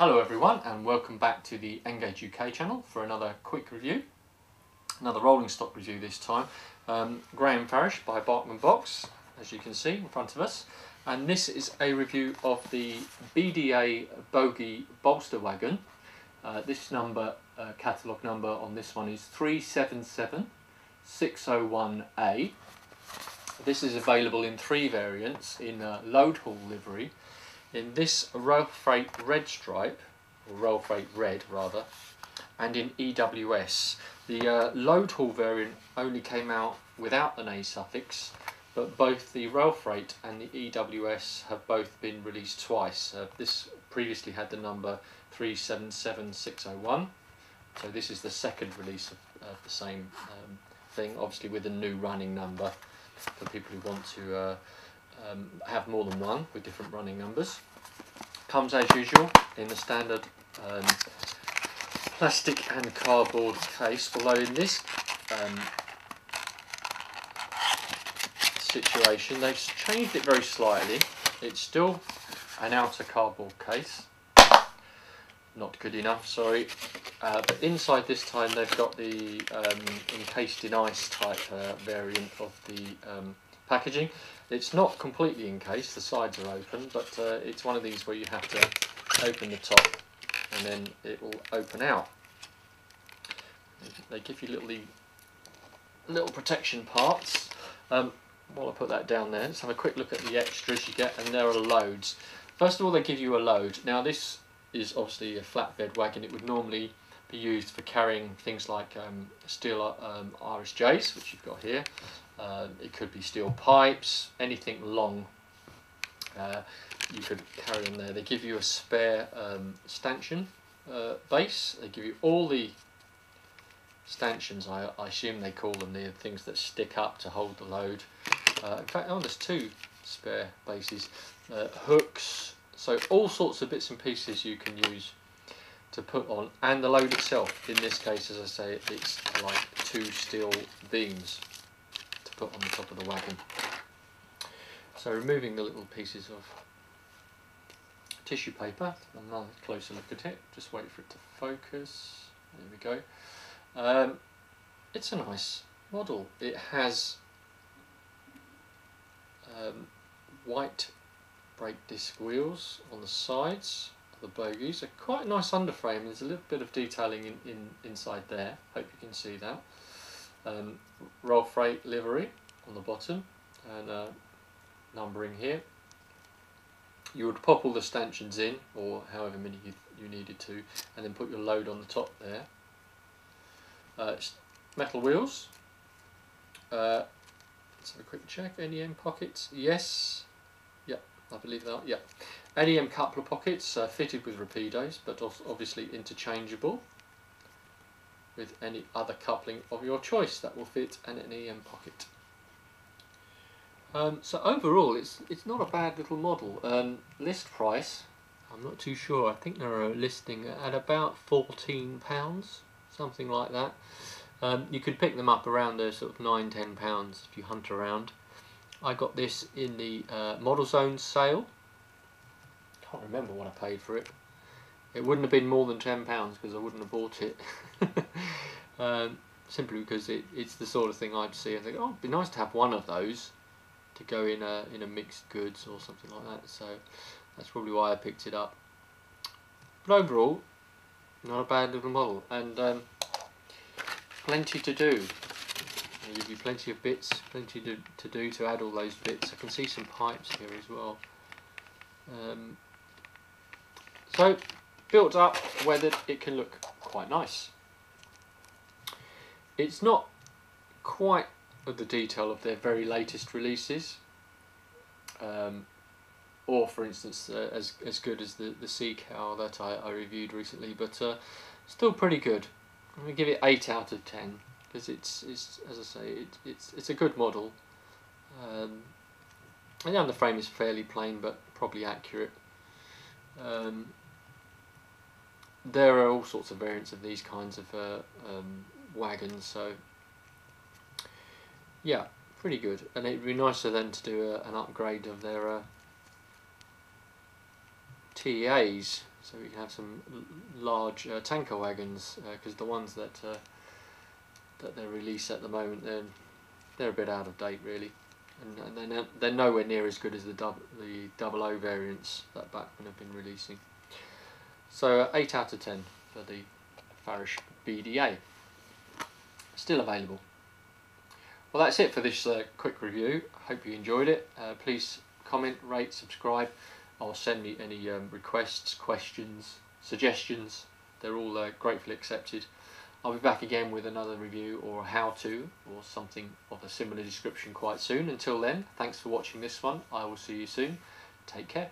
Hello everyone, and welcome back to the Ngauge UK channel for another quick review, another rolling stock review this time. Graham Farish by Bachmann Box, as you can see in front of us, and this is a review of the BDA Bogie Bolster Wagon. This number, catalogue number on this one is 377601A. This is available in three variants in load haul livery. In this Rail Freight Red Stripe, or Rail Freight Red rather, and in EWS. The load haul variant only came out without an A suffix, but both the Rail Freight and the EWS have both been released twice. This previously had the number 377601, so this is the second release of the same thing, obviously with a new running number for people who want to have more than one with different running numbers. Comes as usual in the standard plastic and cardboard case, although in this situation they've changed it very slightly. It's still an outer cardboard case, not good enough, sorry, but inside this time they've got the encased in ice type variant of the packaging. It's not completely encased, the sides are open, but it's one of these where you have to open the top and then it will open out. They give you little protection parts. While I put that down there, let's have a quick look at the extras you get, and there are loads. First of all, they give you a load. Now this is obviously a flatbed wagon. It would normally be used for carrying things like steel RSJs, which you've got here. It could be steel pipes, anything long you could carry on there. They give you a spare stanchion base. They give you all the stanchions, I assume they call them, the things that stick up to hold the load. In fact, oh, there's two spare bases, hooks, so all sorts of bits and pieces you can use to put on, and the load itself. In this case, as I say, it's like two steel beams to put on the top of the wagon. So removing the little pieces of tissue paper, another closer look at it, just wait for it to focus, there we go. It's a nice model. It has white brake disc wheels on the sides. The bogies are quite a nice underframe. There's a little bit of detailing inside there. Hope you can see that. Rail Freight livery on the bottom and numbering here. You would pop all the stanchions in, or however many you needed to, and then put your load on the top there. Metal wheels. Let's have a quick check. NEM pockets. Yes. Yep. I believe that, yeah. NEM coupler pockets fitted with Rapidos, but obviously interchangeable with any other coupling of your choice that will fit an NEM pocket. So overall, it's not a bad little model. List price, I'm not too sure. I think they're listing at about £14, something like that. You can pick them up around the sort of £9–10 if you hunt around. I got this in the Model Zone sale. Can't remember what I paid for it. It wouldn't have been more than £10 because I wouldn't have bought it. Simply because it's the sort of thing I'd see and think, oh, it'd be nice to have one of those to go in a mixed goods or something like that. So that's probably why I picked it up. But overall, not a bad little model, and plenty to do. Give you plenty of bits, plenty to do to add all those bits. I can see some pipes here as well. So built up, weathered, it can look quite nice. It's not quite of the detail of their very latest releases, or for instance as good as the Seacow that I reviewed recently, but still pretty good. I'm going to give it 8 out of 10. Because it's, as I say, it's a good model. And the underframe is fairly plain, but probably accurate. There are all sorts of variants of these kinds of wagons, so yeah, pretty good. And it'd be nicer then to do an upgrade of their TAs, so we can have some large tanker wagons, because the ones that that they release at the moment, they're a bit out of date really, and they're nowhere near as good as the 00 variants that Bachmann have been releasing. So 8 out of 10 for the Farish BDA, still available. Well, that's it for this quick review. I hope you enjoyed it. Please comment, rate, subscribe, or send me any requests, questions, suggestions. They're all gratefully accepted. I'll be back again with another review or how-to or something of a similar description quite soon. Until then, thanks for watching this one. I will see you soon. Take care.